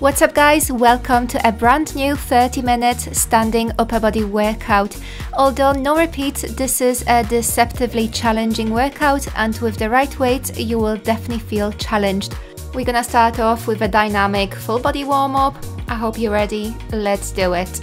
What's up guys, welcome to a brand new 30 minutes standing upper body workout. Although no repeats, this is a deceptively challenging workout and with the right weights you will definitely feel challenged. We're gonna start off with a dynamic full body warm up. I hope you're ready, let's do it.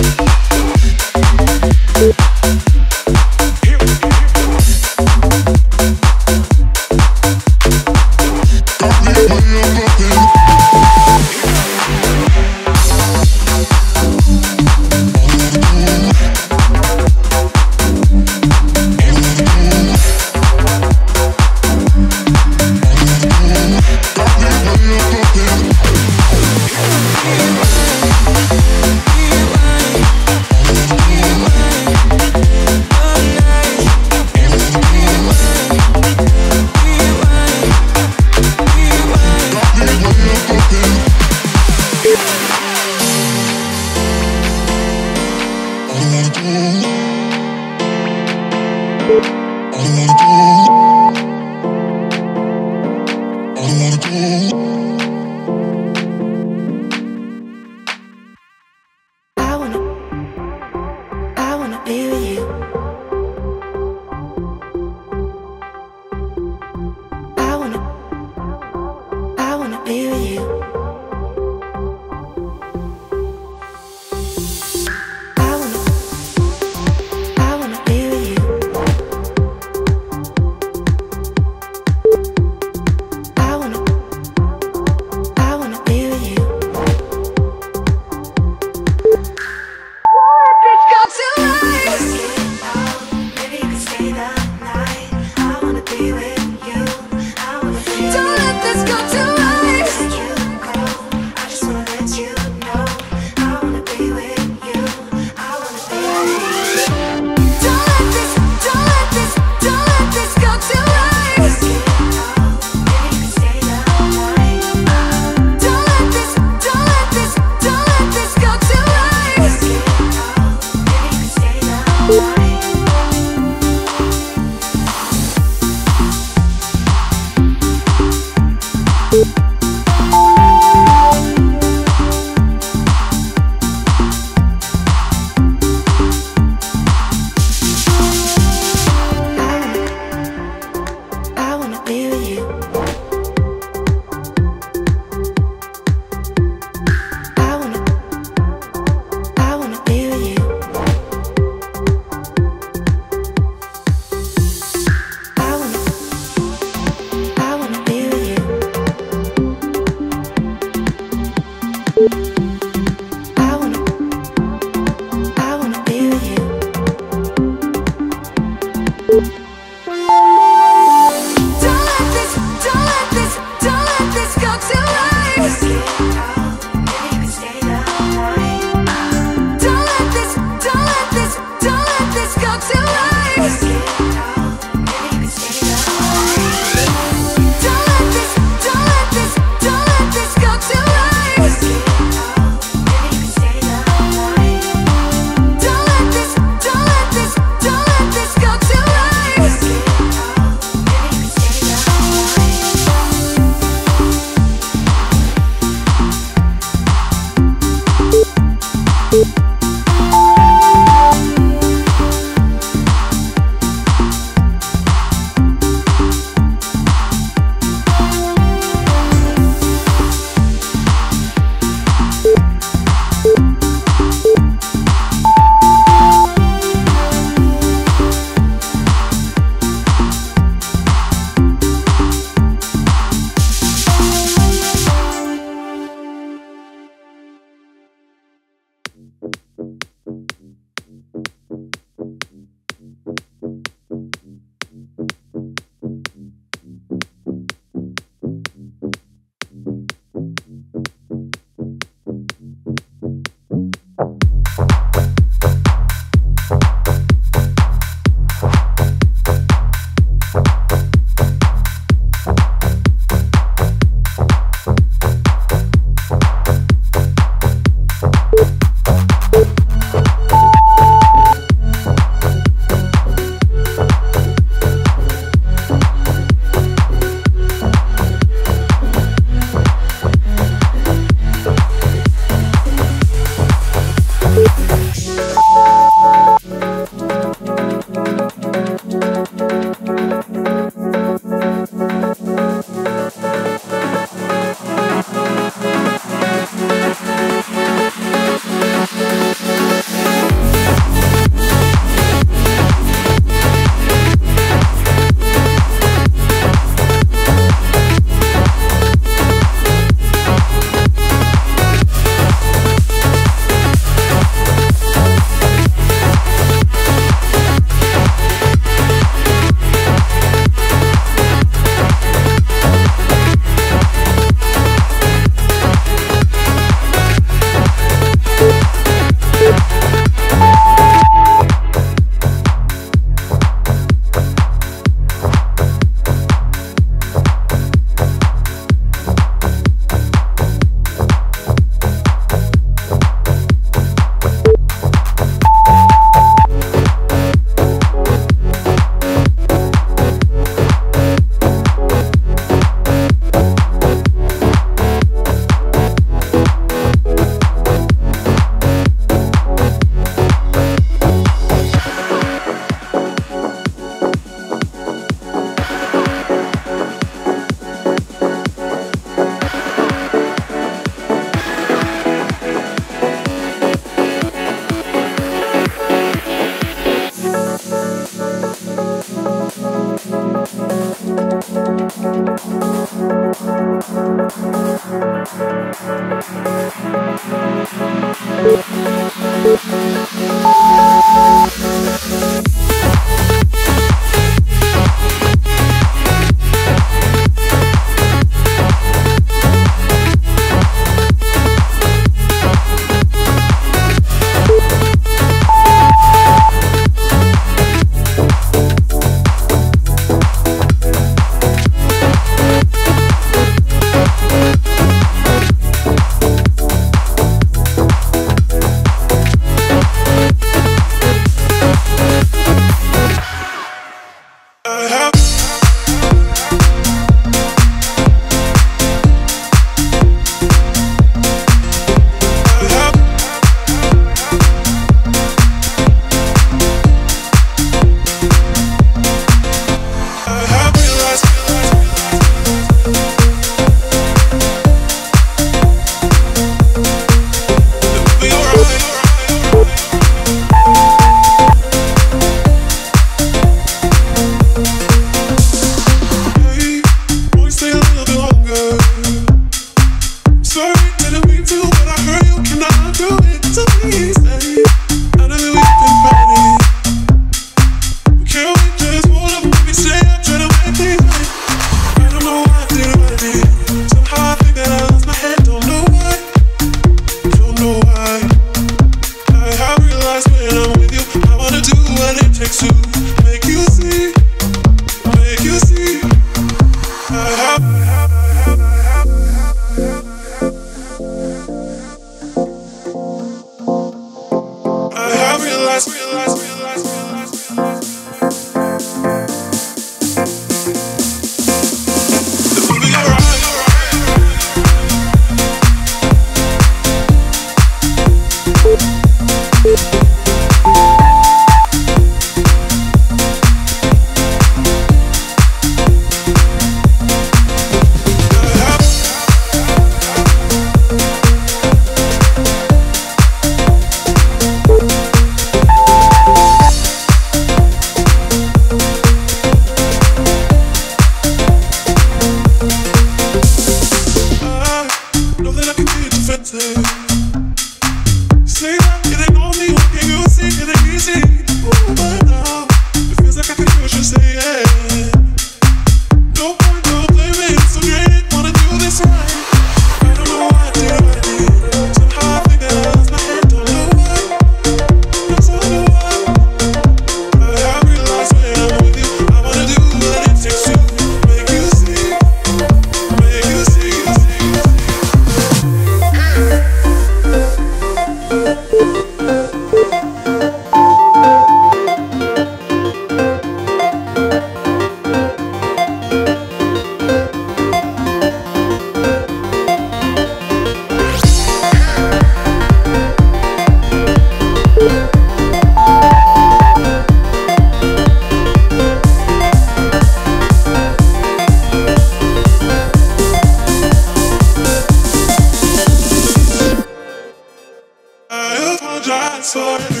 apologize for everything.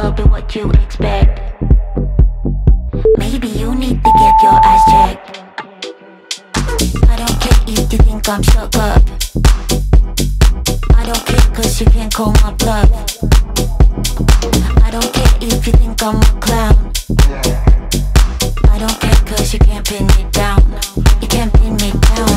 club and what you expect. Maybe you need to get your eyes checked. I don't care if you think I'm stuck up. I don't care cause you can't call my bluff. I don't care if you think I'm a clown. I don't care cause you can't pin me down. You can't pin me down.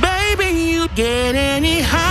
Baby, you get any higher?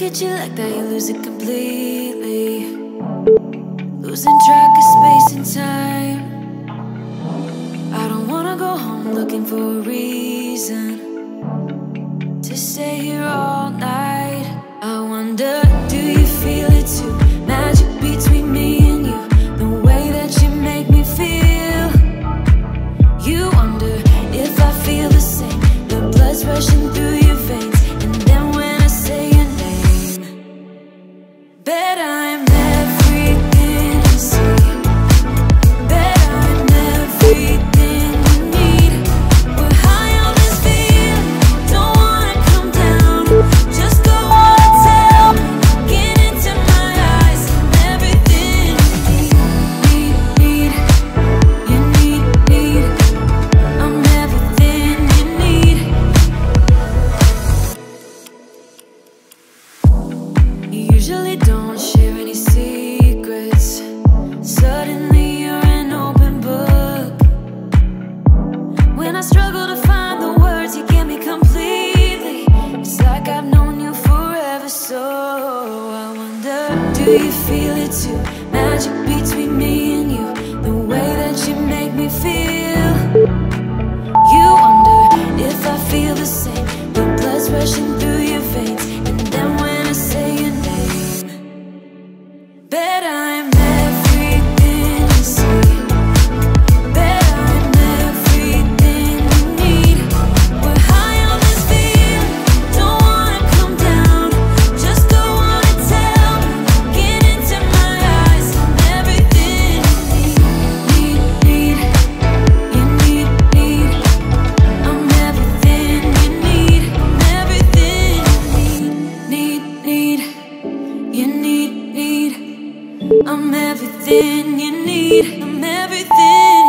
look at you like that, you lose it completely. Losing track of space and time. I don't wanna go home looking for a reason to stay here all night. I wonder, do you feel it too? Magic between me and you, the way that you make me feel. You wonder if I feel the same, the blood's rushing through your veins. Do you feel it too? Magic between me and you, the way that you make me feel. You wonder if I feel the same, the blood's rushing through your veins. And then when I say your name, bet I'm everything you see. Bet I'm everything you need. We're high on this field, don't wanna come down, just don't wanna tell. I'm everything you need, I'm everything.